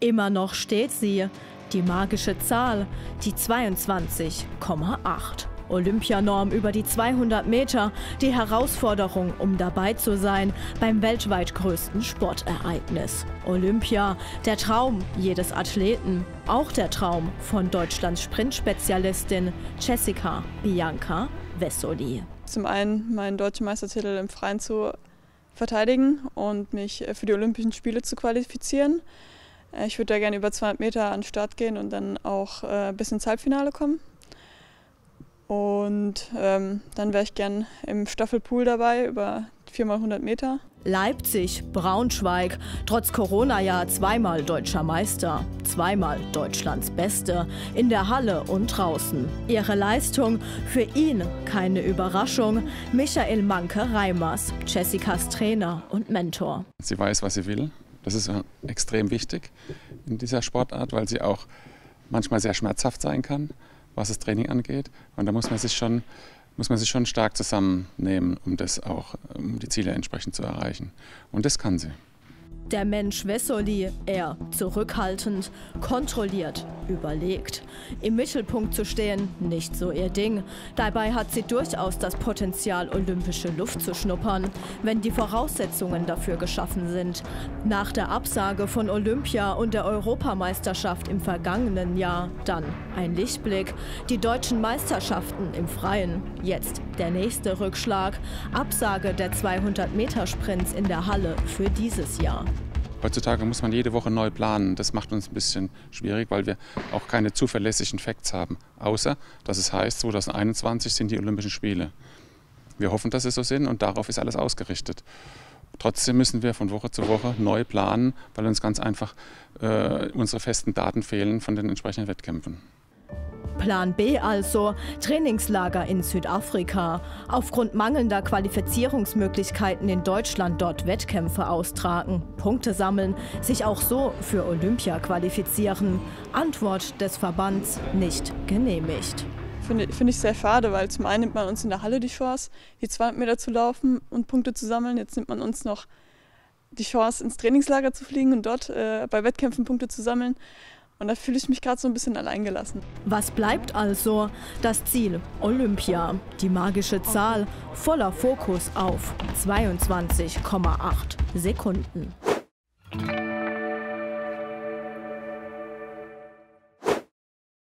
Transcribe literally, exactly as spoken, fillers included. Immer noch steht sie, die magische Zahl, die zweiundzwanzig Komma acht. Olympianorm über die zweihundert Meter, die Herausforderung, um dabei zu sein beim weltweit größten Sportereignis. Olympia, der Traum jedes Athleten, auch der Traum von Deutschlands Sprintspezialistin Jessica Bianca Wessolly. Zum einen meinen deutschen Meistertitel im Freien zu verteidigen und mich für die Olympischen Spiele zu qualifizieren. Ich würde da gerne über zweihundert Meter an den Start gehen und dann auch äh, bis ins Halbfinale kommen. Und ähm, dann wäre ich gern im Staffelpool dabei über vier mal hundert Meter. Leipzig, Braunschweig, trotz Corona-Jahr zweimal deutscher Meister, zweimal Deutschlands Beste, in der Halle und draußen. Ihre Leistung, für ihn keine Überraschung, Michael Manke-Reimers, Jessicas Trainer und Mentor. Sie weiß, was sie will. Das ist extrem wichtig in dieser Sportart, weil sie auch manchmal sehr schmerzhaft sein kann, was das Training angeht. Und da muss man sich schon, muss man sich schon stark zusammennehmen, um das auch, um die Ziele entsprechend zu erreichen. Und das kann sie. Der Mensch Wessolly, eher zurückhaltend, kontrolliert, überlegt. Im Mittelpunkt zu stehen, nicht so ihr Ding. Dabei hat sie durchaus das Potenzial, olympische Luft zu schnuppern, wenn die Voraussetzungen dafür geschaffen sind. Nach der Absage von Olympia und der Europameisterschaft im vergangenen Jahr dann ein Lichtblick. Die deutschen Meisterschaften im Freien. Jetzt der nächste Rückschlag. Absage der zweihundert Meter Sprints in der Halle für dieses Jahr. Heutzutage muss man jede Woche neu planen. Das macht uns ein bisschen schwierig, weil wir auch keine zuverlässigen Facts haben. Außer, dass es heißt, zweitausendeinundzwanzig sind die Olympischen Spiele. Wir hoffen, dass es so sind und darauf ist alles ausgerichtet. Trotzdem müssen wir von Woche zu Woche neu planen, weil uns ganz einfach äh, unsere festen Daten fehlen von den entsprechenden Wettkämpfen. Plan B also, Trainingslager in Südafrika. Aufgrund mangelnder Qualifizierungsmöglichkeiten in Deutschland dort Wettkämpfe austragen, Punkte sammeln, sich auch so für Olympia qualifizieren. Antwort des Verbands: nicht genehmigt. Finde, finde ich sehr schade, weil zum einen nimmt man uns in der Halle die Chance, die zweihundert Meter zu laufen und Punkte zu sammeln. Jetzt nimmt man uns noch die Chance, ins Trainingslager zu fliegen und dort äh, bei Wettkämpfen Punkte zu sammeln. Und da fühle ich mich gerade so ein bisschen alleingelassen. Was bleibt also? Das Ziel Olympia. Die magische Zahl, voller Fokus auf zweiundzwanzig Komma acht Sekunden.